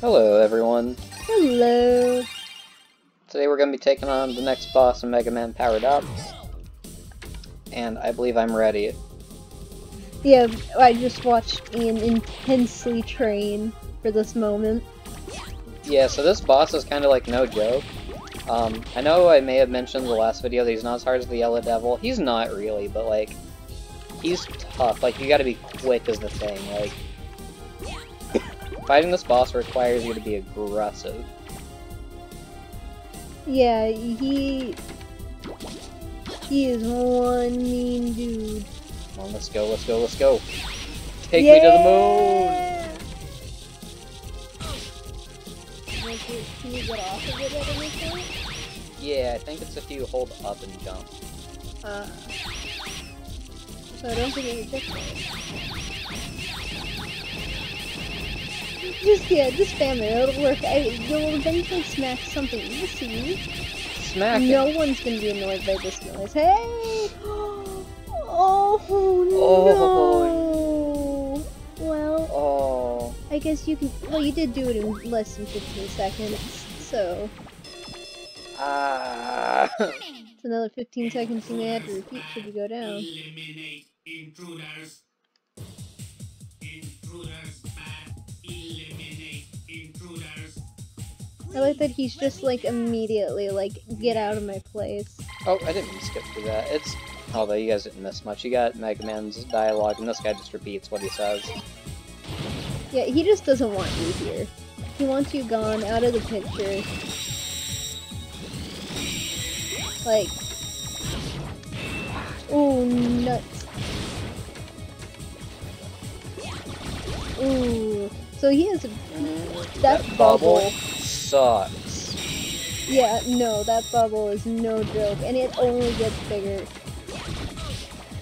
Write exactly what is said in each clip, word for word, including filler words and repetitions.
Hello, everyone. Hello. Today we're going to be taking on the next boss in Mega Man Powered Up. And I believe I'm ready. Yeah, I just watched Ian intensely train for this moment. Yeah, so this boss is kind of like no joke. Um, I know I may have mentioned in the last video that he's not as hard as the Yellow Devil. He's not really, but like, he's tough. Like, you gotta be quick is the thing, like. Fighting this boss requires you to be aggressive. Yeah, he... He is one mean dude. Come on, let's go, let's go, let's go! Take yeah! me to the moon! Like, can you get off of it at any point? Yeah, I think it's if you hold up and jump. Uh... So I don't think it would fix it. Just, yeah, just spam it, it'll work. I, you'll eventually smash something. You see? Smack No it. one's gonna be annoyed by this noise. Hey! Oh, oh no! Well, oh. I guess you can... Well, you did do it in less than fifteen seconds, so... Ah! Uh. It's another fifteen seconds you may have to repeat should you go down. Eliminate intruders! Intruders! I like that he's just like immediately like, get out of my place. Oh, I didn't skip through that. It's, although you guys didn't miss much. You got Mega Man's dialogue and this guy just repeats what he says. Yeah, he just doesn't want you here. He wants you gone, out of the picture. Like, ooh, nuts. Ooh, so he has a, that, that bubble. bubble. Sucks. Yeah, no, that bubble is no joke, and it only gets bigger.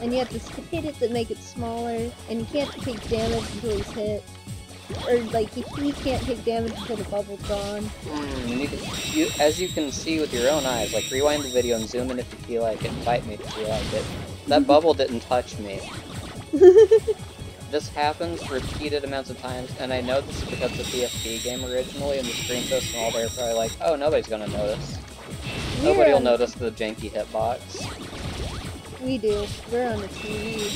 And you have to hit it to make it smaller, and you can't take damage until he's hit. Or, like, he, he can't take damage until the bubble's gone. Mm, you can, you, as you can see with your own eyes, like, rewind the video and zoom in if you feel like it, and fight me if you feel like it. That bubble didn't touch me. This happens repeated amounts of times, and I know this is because the P S P game originally, and the screen so small, they're probably like, oh, nobody's gonna notice. We're Nobody will notice the janky hitbox. We do. We're on the T V.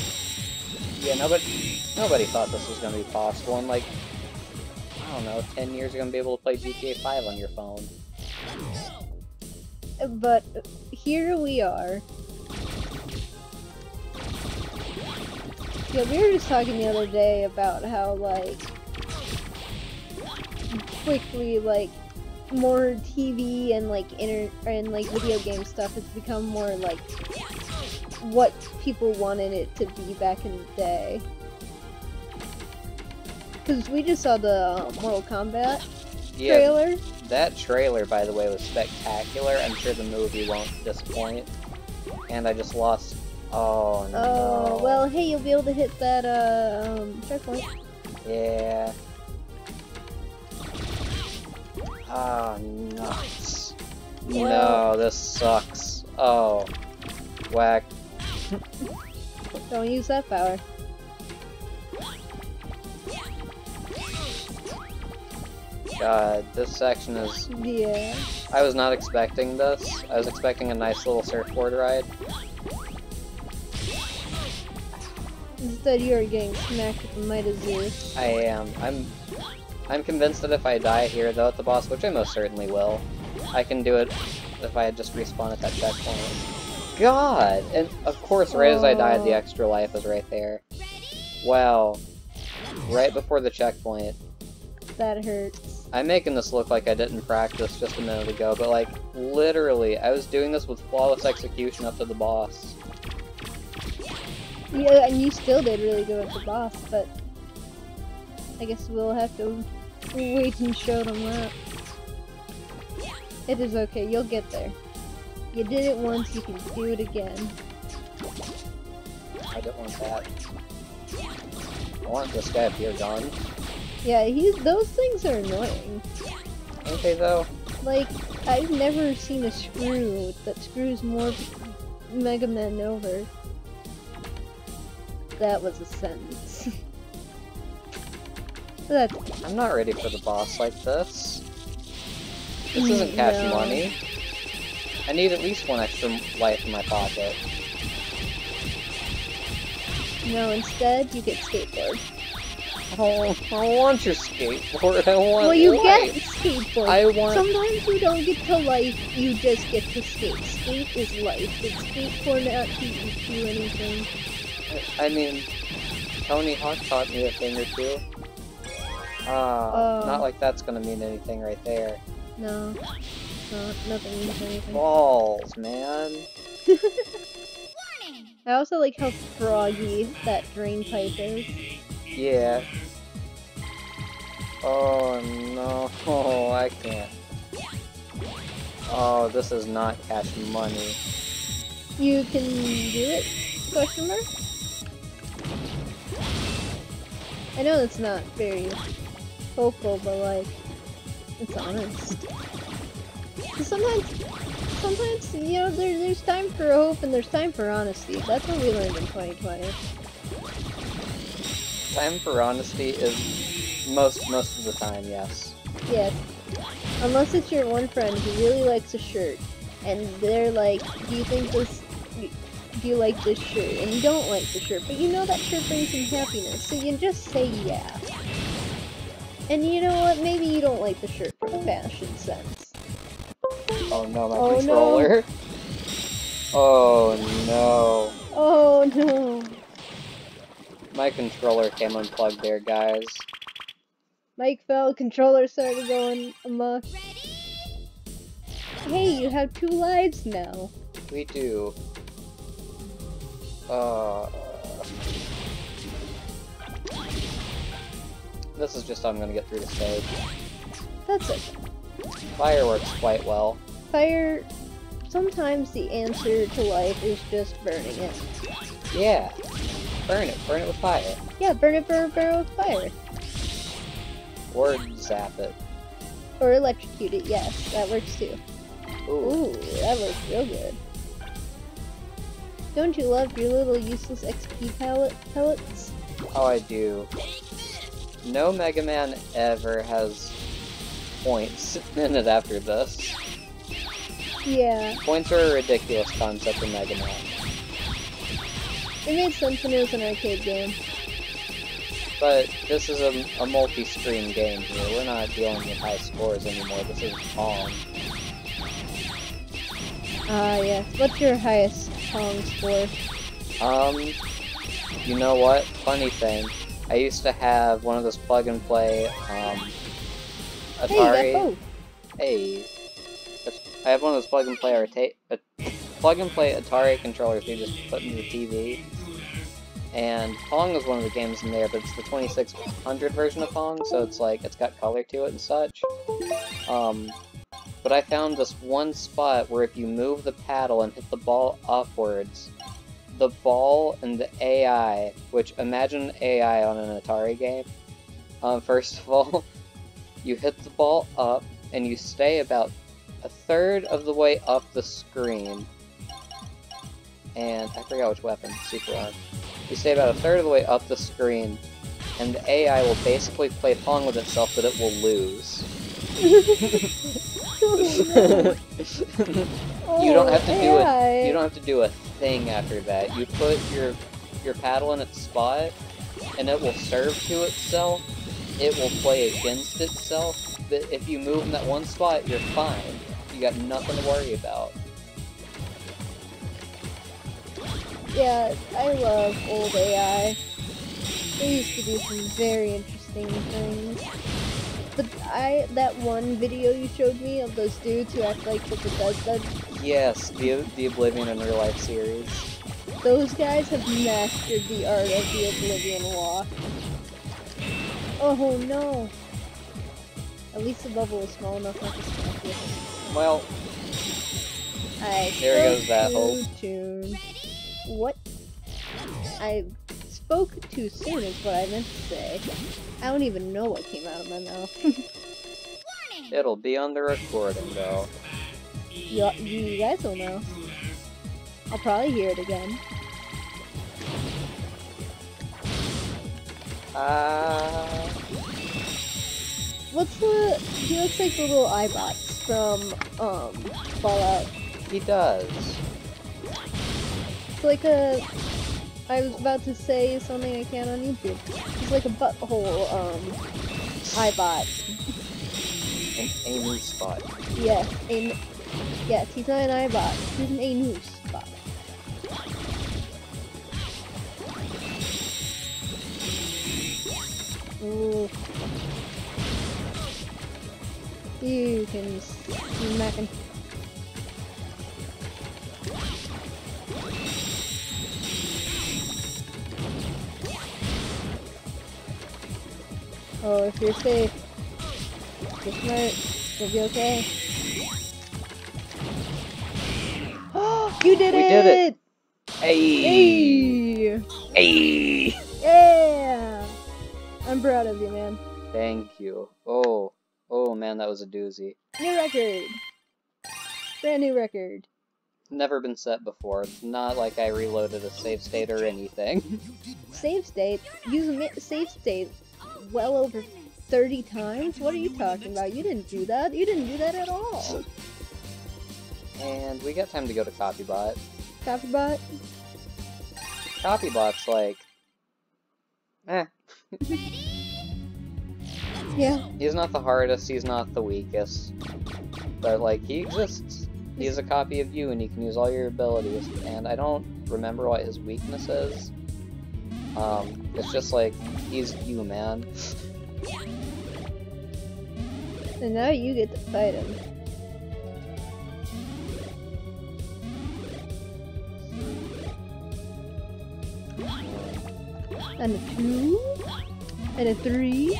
Yeah, nobody nobody thought this was gonna be possible, and like, I don't know, ten years you're gonna be able to play G T A five on your phone. But here we are. Yeah, we were just talking the other day about how, like, quickly, like, more T V and, like, inter- and, like, video game stuff has become more, like, what people wanted it to be back in the day. Because we just saw the uh, Mortal Kombat yeah, trailer. That trailer, by the way, was spectacular. I'm sure the movie won't disappoint. And I just lost... Oh, no. Oh, well, hey, you'll be able to hit that, uh, um, checkpoint. Yeah. Ah, oh, nuts. Whoa. No, this sucks. Oh. Whack. Don't use that power. God, this section is... Yeah. I was not expecting this. I was expecting a nice little surfboard ride. Instead, you are getting smacked with the might of Zeus. I am. I'm I'm convinced that if I die here, though, at the boss, which I most certainly will, I can do it if I had just respawned at that checkpoint. God! And, of course, right oh. as I died, the extra life is right there. Wow. Right before the checkpoint. That hurts. I'm making this look like I didn't practice just a minute ago, but, like, literally, I was doing this with flawless execution up to the boss. Yeah, and you still did really good with the boss, but I guess we'll have to wait and show them that. It is okay, you'll get there. You did it once, you can do it again. I don't want that. I want this guy up here gone. Yeah, he's, those things are annoying. Aren't they though? Like, I've never seen a screw that screws more Mega Man over. That was a sentence. That... I'm not ready for the boss like this. This isn't cash no. money. I need at least one extra life in my pocket. No, instead, you get skateboard. I don't, I don't want your skateboard, I want Well, you life. Get skateboard. I want... Sometimes you don't get to life, you just get to skate. Skate is life. Did skateboard not teach you anything? I, I mean, Tony Hawk taught me a thing or two. Uh, uh, not like that's gonna mean anything right there. No. No, nothing means anything. Balls, man. I also like how froggy that drain pipe is. Yeah. Oh no, oh, I can't. Oh, this is not cash money. You can do it? Question mark? I know that's not very hopeful, but like, it's honest. Sometimes, sometimes, you know, there, there's time for hope and there's time for honesty. That's what we learned in twenty twenty. Time for honesty is most most of the time, yes. Yes. Unless it's your one friend who really likes a shirt, and they're like, do you think this, do you like this shirt? And you don't like the shirt, but you know that shirt brings him happiness, so you just say yeah. And you know what, maybe you don't like the shirt for the fashion sense. Oh no, my oh, controller. No. Oh no. Oh no. My controller came unplugged there, guys. Mike fell, controller started going amok. Hey, you have two lives now. We do. Uh... This is just how I'm gonna get through the stage. That's it. Fire works quite well. Fire... Sometimes the answer to life is just burning it. Yeah. Burn it. Burn it with fire. Yeah, burn it, burn it, burn it with fire. Or zap it. Or electrocute it, yes. That works too. Ooh, Ooh that works real good. Don't you love your little useless X P pallet pellets? Oh, I do. No Mega Man ever has points in it after this. Yeah. Points are a ridiculous concept in Mega Man. It made sense when it was an arcade game. But this is a, a multi-screen game here. We're not dealing with high scores anymore. This is Pong. Ah, uh, yes. What's your highest Pong score? Um, you know what? Funny thing. I used to have one of those plug-and-play, um, Atari... Hey, hey. I have one of those plug-and-play arcade... plug-and-play Atari controllers you just put into the T V. And Pong is one of the games in there, but it's the twenty-six hundred version of Pong, so it's like, it's got color to it and such. Um, but I found this one spot where if you move the paddle and hit the ball upwards, the ball and the A I, which, imagine A I on an Atari game. Um, first of all, you hit the ball up, and you stay about a third of the way up the screen. And I forgot which weapon, super arm. You stay about a third of the way up the screen, and the A I will basically play Pong with itself, but it will lose. oh, oh, you don't have to do it. You don't have to do a thing after that. You put your your paddle in its spot, and it will serve to itself. It will play against itself. But if you move in that one spot, you're fine. You got nothing to worry about. Yeah, I love old A I. They used to do some very interesting things. But I, that one video you showed me of those dudes who act like the Bethesda. Yes, the, the Oblivion in Real Life series. Those guys have mastered the art of the Oblivion walk. Oh no! At least the bubble is small enough not to smack you. Well... I there goes that whole tune. What? I spoke too soon is what I meant to say. I don't even know what came out of my mouth. It'll be on the recording, though. You, you guys will know. I'll probably hear it again. Ah... Uh... What's the... He looks like the little iBots from, um, Fallout. He does. It's like a... I was about to say something I can't on YouTube. It's like a butthole, um, iBot. An anus bot. Yes, an... Yes, he's not an iBot. He's an anus bot. Ooh. You can smack him. Oh, if you're safe, you're smart, you'll be okay. Oh, you did we it! We did it! Hey! Hey! Hey! Yeah! I'm proud of you, man. Thank you. Oh. Oh man, that was a doozy. New record! Brand new record. Never been set before. It's not like I reloaded a save state or anything. Save state? Use save state well over thirty times? What are you talking about? You didn't do that. You didn't do that at all. And we got time to go to CopyBot. CopyBot? CopyBot's like... Eh. Yeah. He's not the hardest, he's not the weakest. But, like, he exists. He's a copy of you, and he can use all your abilities. And I don't remember what his weakness is. Um, it's just, like, he's you, man. And now you get to fight him. And a two? And a three?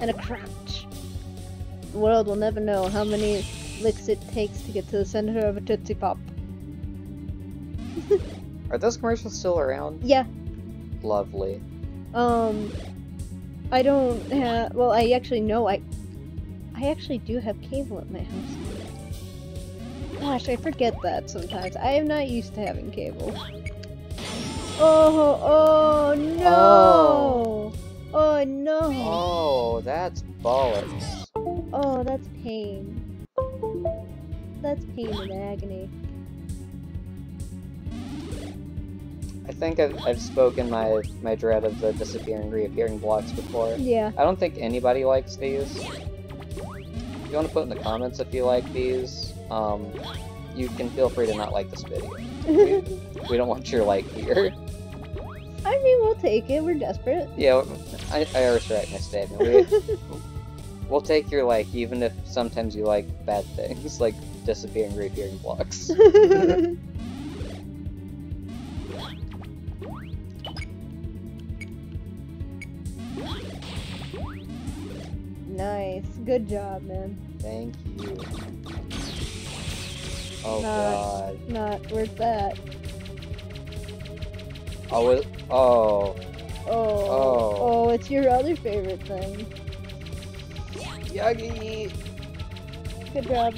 And a crouch. The world will never know how many licks it takes to get to the center of a Tootsie Pop. Are those commercials still around? Yeah. Lovely. Um, I don't have. Well, I actually know. I, I actually do have cable at my house. Gosh, I forget that sometimes. I am not used to having cable. Oh! Oh no! Oh. Oh no! Oh, that's bollocks. Oh, that's pain. That's pain and agony. I think I've, I've spoken my my dread of the disappearing, reappearing blocks before. Yeah. I don't think anybody likes these. If you want to put in the comments if you like these, um, you can feel free to not like this video. we, we don't want your like here. I mean, we'll take it. We're desperate. Yeah, I, I retract my statement. We, we'll take your like, even if sometimes you like bad things, like disappearing, reappearing blocks. Nice. Good job, man. Thank you. Oh, not, God. Not worth that. Oh, it, oh. Oh. Oh. Oh, it's your other favorite thing. Yagi! Good job.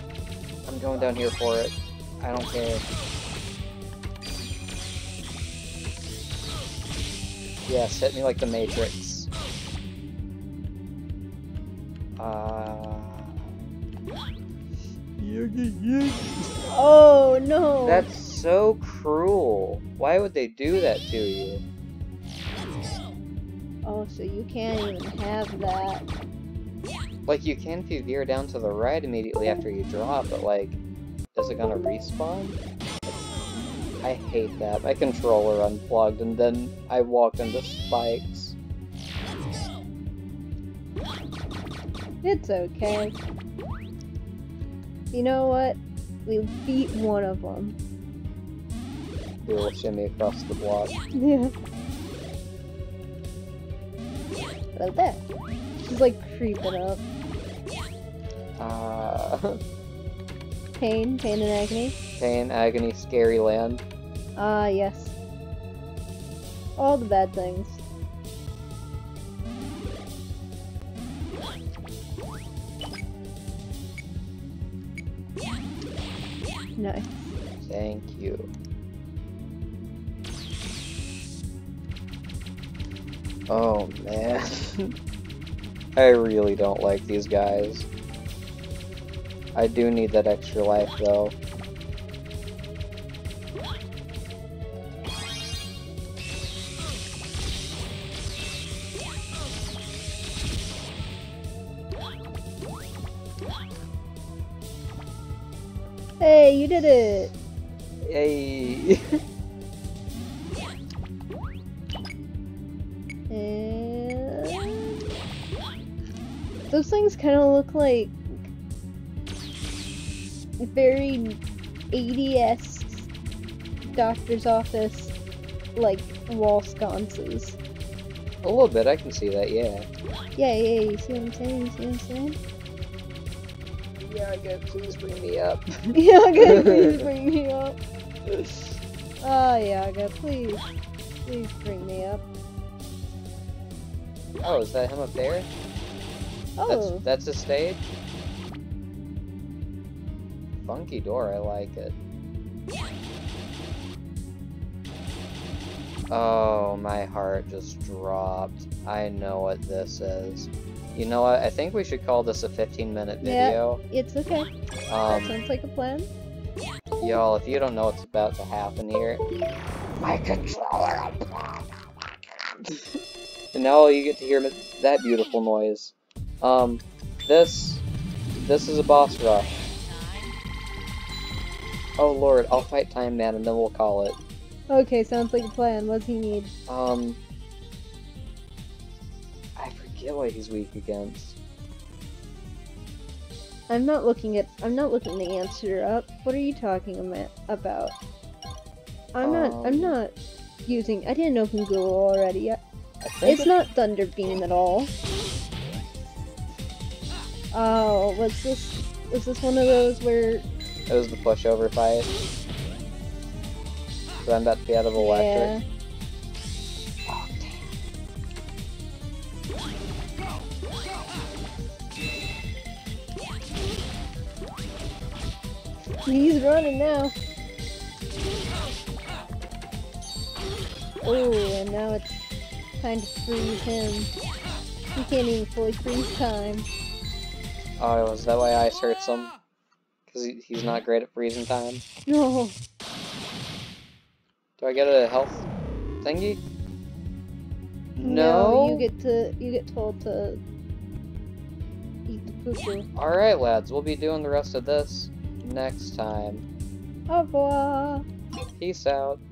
I'm going down here for it. I don't care. Yes, hit me like the Matrix. Uh... Yagi, yagi. Oh, no! That's so cruel. Why would they do that to you? Oh, so you can't even have that. Like, you can if you veer down to the right immediately after you drop, but like, is it gonna respawn? I hate that. My controller unplugged and then I walked into spikes. It's okay. You know what? We beat one of them. They will shimmy across the block. Yeah. Like that. She's like creeping up. Uh... Pain, pain and agony. Pain, agony, scary land. Ah, uh, yes. All the bad things. Nice. Thank you. Oh man. I really don't like these guys. I do need that extra life, though. Hey, you did it! Hey! And... those things kind of look like very eighties doctor's office, like, wall sconces. A little bit, I can see that, yeah. Yeah, yeah, you see what I'm saying, you see what I'm saying? Yeah, good, please bring me up. Yeah, good, please bring me up. Oh, yeah, good, please. Please bring me up. Oh, is that him up there? Oh. That's, that's a stage? Funky door, I like it. Oh, my heart just dropped. I know what this is. You know what, I think we should call this a fifteen minute video. Yeah, it's okay. Um, that sounds like a plan. Y'all, if you don't know what's about to happen here... my controller! And now you get to hear that beautiful noise. Um, this... This is a boss rush. Oh lord, I'll fight Time Man and then we'll call it. Okay, sounds like a plan. What does he need? Um... I forget what he's weak against. I'm not looking at- I'm not looking the answer up. What are you talking about? I'm um, not- I'm not using- I didn't open Google already. I, it's it, not Thunder Beam at all. Oh, was this- was this one of those where- it was the pushover fight. So I'm about to be out of electric. Yeah. Oh, damn. He's running now. Oh, and now it's time to freeze him. He can't even fully freeze time. Oh, is that why ice hurts him? Because he, he's not great at freezing time? No. Do I get a health thingy? No. No, you get to you get told to eat the poo-poo. Alright lads, we'll be doing the rest of this next time. Au revoir. Peace out.